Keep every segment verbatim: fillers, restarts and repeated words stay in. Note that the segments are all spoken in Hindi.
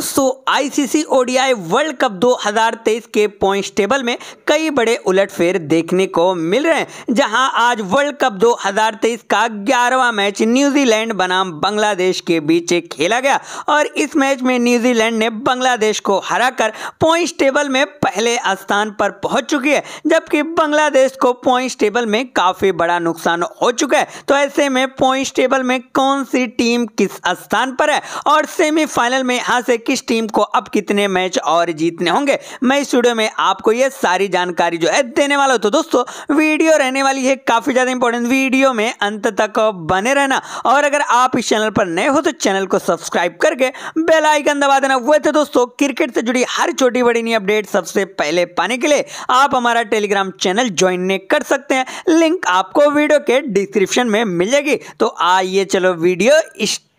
दोस्तों आईसीसी ओडीआई वर्ल्ड कप दो हज़ार तेईस के पॉइंट्स टेबल में कई बड़े उलटफेर देखने को मिल रहे हैं, जहां आज वर्ल्ड कप दो हज़ार तेईस का ग्यारहवां मैच न्यूजीलैंड बनाम बांग्लादेश के बीच खेला गया और इस मैच में न्यूजीलैंड ने बांग्लादेश को हराकर पॉइंट्स टेबल में पहले स्थान पर पहुंच चुकी है, जबकि बांग्लादेश को पॉइंट्स टेबल में काफी बड़ा नुकसान हो चुका है। तो ऐसे में पॉइंट्स टेबल में कौन सी टीम किस स्थान पर है और सेमीफाइनल में यहां से किस टीम को अब कितने मैच और जीतने होंगे, मैं इस वीडियो में आपको ये सारी जानकारी जो है देने वाला हूं। तो दोस्तों वीडियो रहने वाली है काफी ज्यादा इंपॉर्टेंट, वीडियो में अंत तक बने रहना और अगर आप इस चैनल पर नए हो तो चैनल को सब्सक्राइब करके बेल आइकन दबा देना। वह तो दोस्तों क्रिकेट से जुड़ी हर छोटी बड़ी नई अपडेट सबसे पहले पाने के लिए आप हमारा टेलीग्राम चैनल ज्वाइन कर सकते हैं, लिंक आपको वीडियो के डिस्क्रिप्शन में मिल जाएगी। तो आइए चलो वीडियो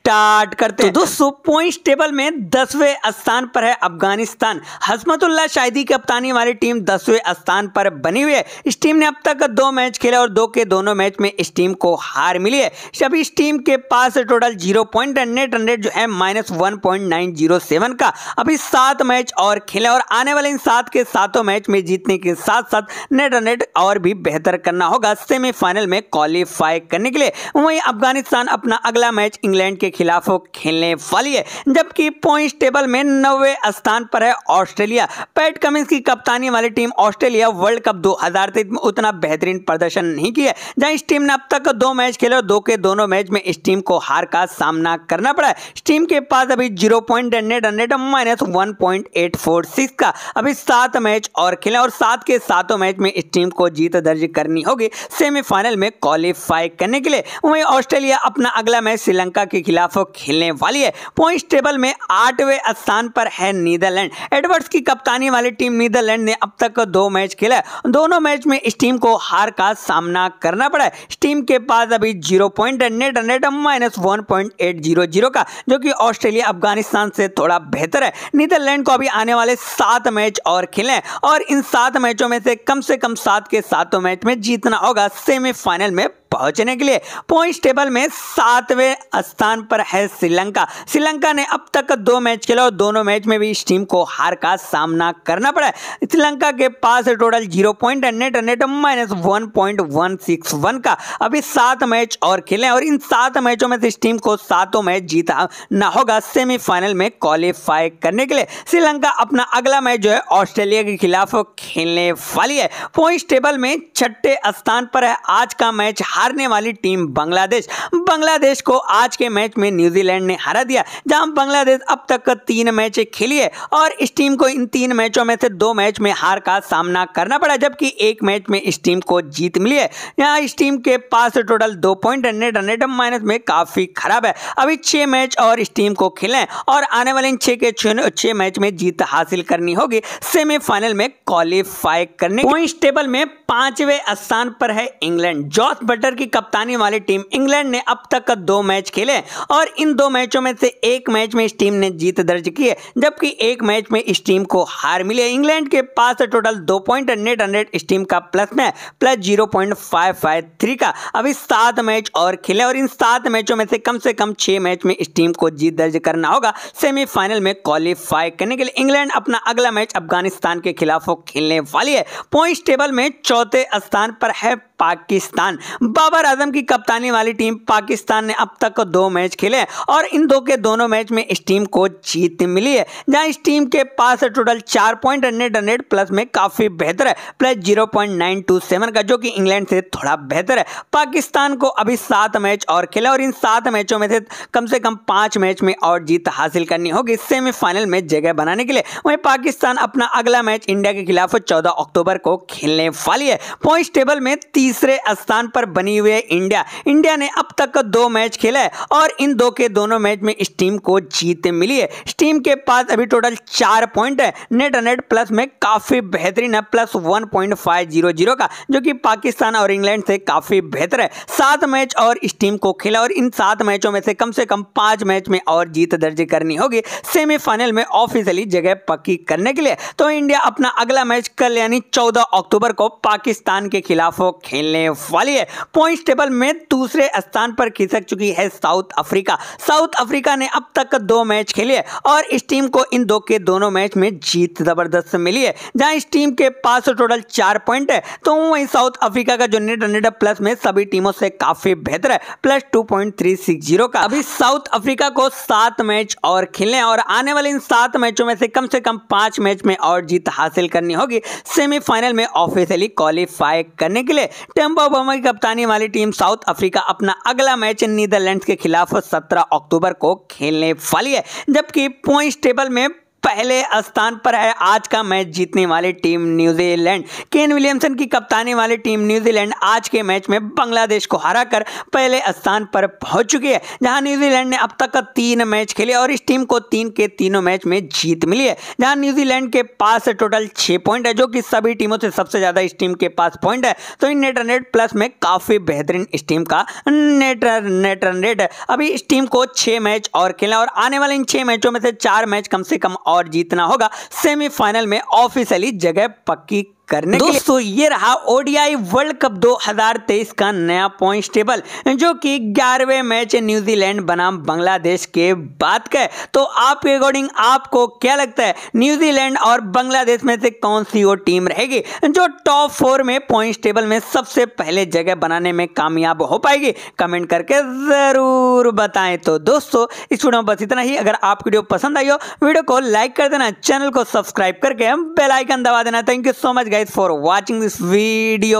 स्टार्ट करते हैं। तो दोस्तों पॉइंट्स टेबल में दसवें स्थान पर है अफगानिस्तान। हसमतुल्लाह शाहिदी कप्तानी वाली टीम दसवें स्थान पर बनी हुई है। इस टीम ने अब तक दो मैच खेले और दो के दोनों मैच में इस टीम को हार मिली है। अब इस टीम के पास total zero point net run rate जो है minus one point nine zero seven का। अभी सात मैच और खेले और आने वाले इन सात के सातों मैच में जीतने के साथ साथ नेट रन रेट और भी बेहतर करना होगा सेमीफाइनल में क्वालिफाई करने के लिए। वहीं अफगानिस्तान अपना अगला मैच इंग्लैंड के खिलाफ खेलने वाली है। जबकि पॉइंट्स टेबल में नौवे स्थान पर है ऑस्ट्रेलिया। पैट कमिंस की कप्तानी वाली टीम ऑस्ट्रेलिया वर्ल्ड कप दो हज़ार तेईस में उतना बेहतरीन प्रदर्शन नहीं किया, जहां इस टीम ने अब तक दो मैच खेले और दो के दोनों मैच में इस टीम को हार का सामना करना पड़ा है। इस टीम के पास अभी zero point run rate minus one point eight four six का। अभी सात मैच और खेले और सात के सातों मैच में इस टीम को जीत दर्ज करनी होगी सेमीफाइनल में क्वालिफाई करने के लिए। वहीं ऑस्ट्रेलिया अपना अगला मैच श्रीलंका के खिलाफ खेलने वाली है। पॉइंट्स टेबल में आठवें स्थान पर है नीदरलैंड। एडवर्ड्स की कप्तानी वाली टीम नीदरलैंड ने अब तक दो मैच खेला है, दोनों मैच में इस टीम को हार का सामना करना पड़ा है। इस टीम के पास अभी zero point net run rate minus one point eight zero zero का, जो कि ऑस्ट्रेलिया अफगानिस्तान से थोड़ा बेहतर है। नीदरलैंड को अभी आने वाले सात मैच और खेले और इन सात मैचों में से कम से कम सात के सातों मैच में जीतना होगा सेमीफाइनल में पहुंचने के लिए। पॉइंट्स टेबल में सातवें स्थान पर है श्रीलंका। श्रीलंका ने अब तक दो मैच खेले और दोनों मैच में भी इस टीम को हार का सामना करना पड़ा है। श्रीलंका के पास total zero point net run rate minus one point one six one का। अभी सात मैच और खेले और इन सात मैचों में से इस टीम को सातों मैच जीतना होगा सेमीफाइनल में क्वालिफाई करने के लिए। श्रीलंका अपना अगला मैच जो है ऑस्ट्रेलिया के खिलाफ खेलने वाली है। पॉइंट्स टेबल में छठे स्थान पर है आज का मैच हारने वाली टीम बांग्लादेश। बांग्लादेश को आज के मैच में न्यूजीलैंड ने हरा दिया, जहां बांग्लादेश अब तक तीन मैच खेली है और इस टीम को इन तीन मैचों में से दो मैच में हार का सामना करना पड़ा, जबकि एक मैच में इस टीम को जीत मिली है। यहां इस टीम के पास टोटल दो पॉइंट रन रेट माइनस में काफी खराब है। अभी छह मैच और इस टीम को खेले और आने वाले इन छह के छह मैच में जीत हासिल करनी होगी सेमीफाइनल में क्वालिफाई करने। पॉइंट्स टेबल में पांचवें स्थान पर है इंग्लैंड। जॉस बटलर की कप्तानी वाली टीम इंग्लैंड ने अब तक दो मैच खेले और इन दो मैचों में से एक मैच में इस टीम ने जीत दर्ज की है, जबकि एक मैच में इस टीम को हार मिली है। इंग्लैंड के पास टोटल दो पॉइंट नेट रन रेट इस टीम का प्लस में है plus zero point five five three का। अभी सात मैच और खेले और इन सात मैचों में से कम से कम छह मैच में इस टीम को जीत दर्ज करना होगा सेमीफाइनल में क्वालिफाई करने के लिए। इंग्लैंड अपना अगला मैच अफगानिस्तान के खिलाफ खेलने वाली है। पॉइंट्स टेबल में चौथे स्थान पर है पाकिस्तान। बाबर आजम की कप्तानी वाली टीम पाकिस्तान ने अब तक दो मैच खेले और इन दो के दोनों मैच में इस टीम को जीत मिली है, जहां इस टीम के पास टोटल चार पॉइंट रन रेट प्लस में काफी बेहतर है plus zero point nine two seven का, जो कि इंग्लैंड से थोड़ा बेहतर है। पाकिस्तान को अभी सात मैच और खेले और इन सात मैचों में से कम से कम पांच मैच में और जीत हासिल करनी होगी सेमीफाइनल में जगह बनाने के लिए। वहीं पाकिस्तान अपना अगला मैच इंडिया के खिलाफ चौदह अक्टूबर को खेलने वाली है। पॉइंट्स टेबल में तीसरे स्थान पर बनी हुई है इंडिया। इंडिया ने अब तक दो मैच खेला है और इन दो के दोनों मैच में इस टीम को जीत मिली है। इस टीम के पास अभी टोटल चार पॉइंट है नेट रन रेट प्लस में काफी बेहतरीन है plus one point five zero zero का, जो कि पाकिस्तान और इंग्लैंड से काफी बेहतर है। सात मैच और इस टीम को खेला और इन सात मैचों में से कम से कम पांच मैच में और जीत दर्ज करनी होगी सेमीफाइनल में ऑफिशियली जगह पक्की करने के लिए। तो इंडिया अपना अगला मैच कल यानी चौदह अक्टूबर को पाकिस्तान के खिलाफ खेल खेलने वाली है। पॉइंट्स टेबल में दूसरे स्थान पर खिसक चुकी है साउथ अफ्रीका। साउथ अफ्रीका ने अब तक दो मैच खेले हैं और इस टीम को इन दो के दोनों मैच में जीत जबरदस्त मिली है। जहां इस टीम के पास टोटल चार पॉइंट है, तो वहीं साउथ अफ्रीका का जो नेट रन रेट प्लस में सभी टीमों से काफी बेहतर है, plus two point three six zero का। अभी साउथ अफ्रीका को सात मैच और खेलने हैं और आने वाले इन सात मैचों में से कम से कम पांच मैच में और जीत हासिल करनी होगी सेमीफाइनल में ऑफिशियली क्वालिफाई करने के लिए। टेम्बा बावुमा की कप्तानी वाली टीम साउथ अफ्रीका अपना अगला मैच नीदरलैंड के खिलाफ सत्रह अक्टूबर को खेलने वाली है, जबकि पॉइंट्स टेबल में पहले स्थान पर है आज का मैच जीतने वाली टीम न्यूजीलैंड। केन विलियमसन की कप्तानी वाली टीम न्यूजीलैंड आज के मैच में बांग्लादेश को हराकर पहले स्थान पर पहुंच चुकी है, जहां न्यूजीलैंड ने अब तक तीन मैच खेले और इस टीम को तीन के तीनों मैच में जीत मिली है। जहां न्यूजीलैंड के पास टोटल छः पॉइंट है, जो कि सभी टीमों से सबसे ज़्यादा इस टीम के पास पॉइंट है। तो इन नेट रन रेट प्लस में काफ़ी बेहतरीन इस टीम का नेट नेट रन रेट है। अभी इस टीम को छः मैच और खेलना और आने वाले इन छः मैचों में से चार मैच कम से कम और जीतना होगा सेमीफाइनल में ऑफिशियली जगह पक्की करने के लिए। दोस्तों, ये रहा ओडीआई वर्ल्ड कप दो हज़ार तेईस का नया पॉइंट्स टेबल, जो कि ग्यारहवें मैच न्यूजीलैंड बनाम बांग्लादेश के बाद का है। तो आपके अकॉर्डिंग आपको क्या लगता है, न्यूजीलैंड और बांग्लादेश में से कौन सी वो टीम रहेगी जो टॉप फोर में पॉइंट्स टेबल में सबसे पहले जगह बनाने में कामयाब हो पाएगी? कमेंट करके जरूर बताएं। तो दोस्तों, इस वीडियो में बस इतना ही। अगर आप वीडियो पसंद आई हो, वीडियो को लाइक कर देना, चैनल को सब्सक्राइब करके बेल आइकन दबा देना। Thank you so much guys for watching this video।